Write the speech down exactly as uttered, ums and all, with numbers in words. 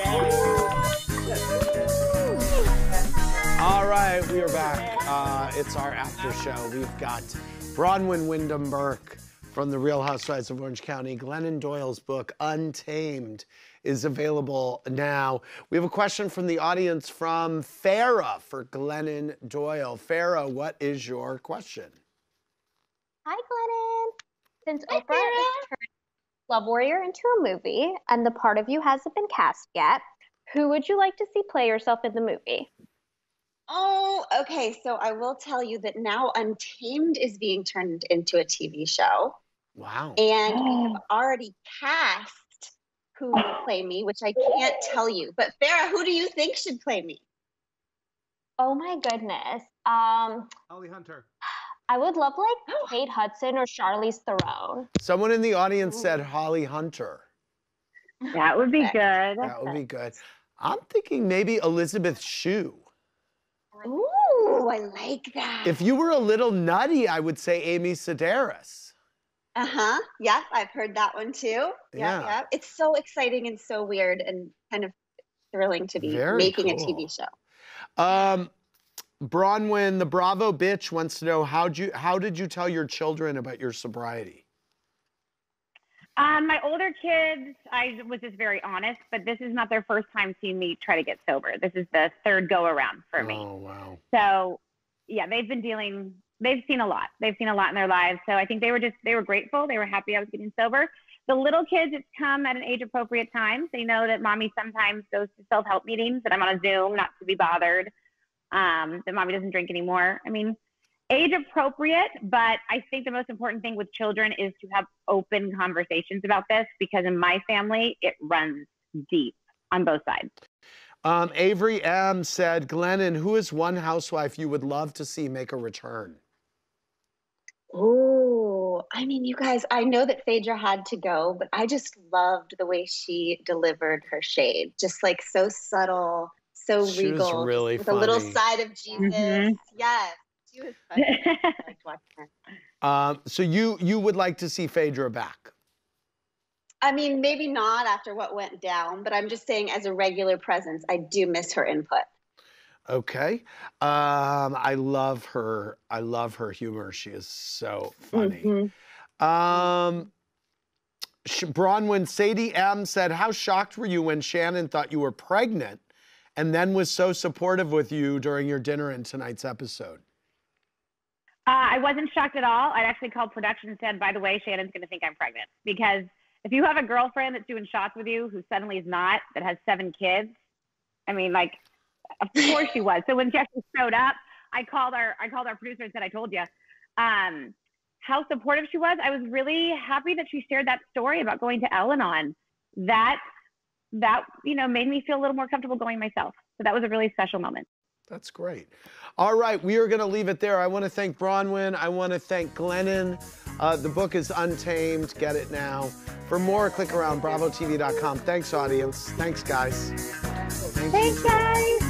All right, we are back. Uh, it's our after show. We've got Bronwyn Wyndham Burke from The Real Housewives of Orange County. Glennon Doyle's book, Untamed, is available now. We have a question from the audience from Farah for Glennon Doyle. Farah, what is your question? Hi, Glennon. Since Hi, Oprah is turning Love Warrior into a movie, and the part of you hasn't been cast yet, who would you like to see play yourself in the movie? Oh, okay, so I will tell you that now Untamed is being turned into a T V show. Wow. And oh. I have already cast who will play me, which I can't tell you. But Farah, who do you think should play me? Oh my goodness. Um, Holly Hunter. I would love like Kate Hudson or Charlize Theron. Someone in the audience Ooh. said Holly Hunter. That would be good. That would be good. I'm thinking maybe Elizabeth Shue. Ooh, I like that. If you were a little nutty, I would say Amy Sedaris. Uh-huh. Yep, I've heard that one too. Yeah, yeah. yeah. It's so exciting and so weird and kind of thrilling to be Very making cool. a T V show. Um, Bronwyn, the Bravo bitch, wants to know how do you how did you tell your children about your sobriety? Um, my older kids, I was just very honest, but this is not their first time seeing me try to get sober. This is the third go around for me. Oh wow! So, yeah, they've been dealing. They've seen a lot. They've seen a lot in their lives. So I think they were just they were grateful. They were happy I was getting sober. The little kids, it's come at an age-appropriate time. They know that mommy sometimes goes to self-help meetings, that I'm on a Zoom, not to be bothered. Um, that mommy doesn't drink anymore. I mean, age appropriate, but I think the most important thing with children is to have open conversations about this, because in my family, it runs deep on both sides. Um, Avery M. said, Glennon, who is one housewife you would love to see make a return? Oh, I mean, you guys, I know that Phaedra had to go, but I just loved the way she delivered her shade. Just like so subtle. So she regal, was really with funny. A little side of Jesus. Mm-hmm. Yes, she was funny. I liked watching her. Um, so you you would like to see Phaedra back? I mean, maybe not after what went down, but I'm just saying as a regular presence, I do miss her input. Okay, um, I love her. I love her humor. She is so funny. Mm-hmm. Um, Bronwyn, Sadie M said, "How shocked were you when Shannon thought you were pregnant?" and then was so supportive with you during your dinner in tonight's episode? Uh, I wasn't shocked at all. I actually called production and said, by the way, Shannon's gonna think I'm pregnant. Because if you have a girlfriend that's doing shots with you who suddenly is not, that has seven kids, I mean, like, of course she was. So when she actually showed up, I called our, I called our producer and said, I told you um, how supportive she was. I was really happy that she shared that story about going to El-Anon. That, that, you know, made me feel a little more comfortable going myself. So that was a really special moment. That's great. All right, we are going to leave it there. I want to thank Bronwyn. I want to thank Glennon. Uh, the book is Untamed. Get it now. For more, click around bravo T V dot com. Thanks, audience. Thanks, guys. Thanks, guys.